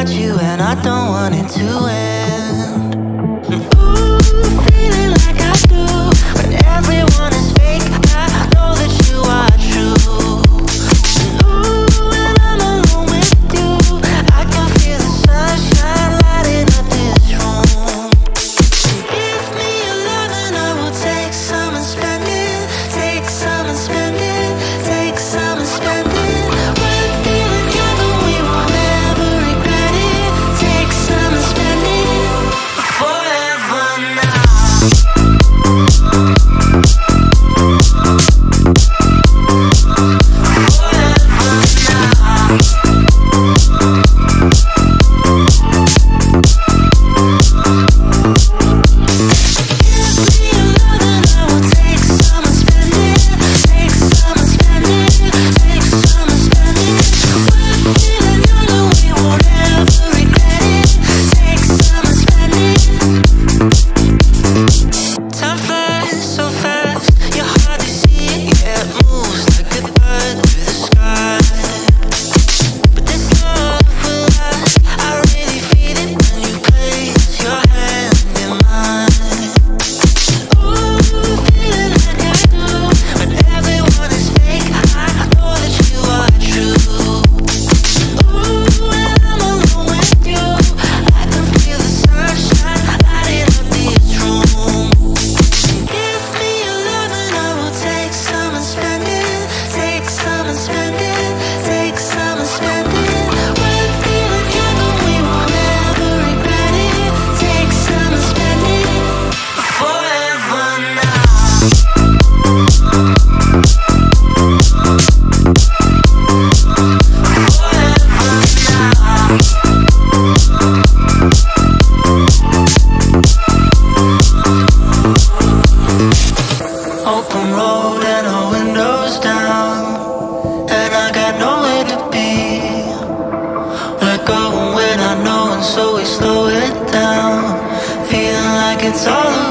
about you, and I don't want it to end. Ooh, feeling like I do when everyone is fake. I know that you are true. Ooh, when I'm alone with you, I can feel the sunshine lighting up this room. Give me your love and I will take some and spend it. Take some and spend it. Take some and spend it. One thing together we will never regret it. Take some and spend it forever now. Forever now. Going when I know, and so we slow it down. Feeling like it's all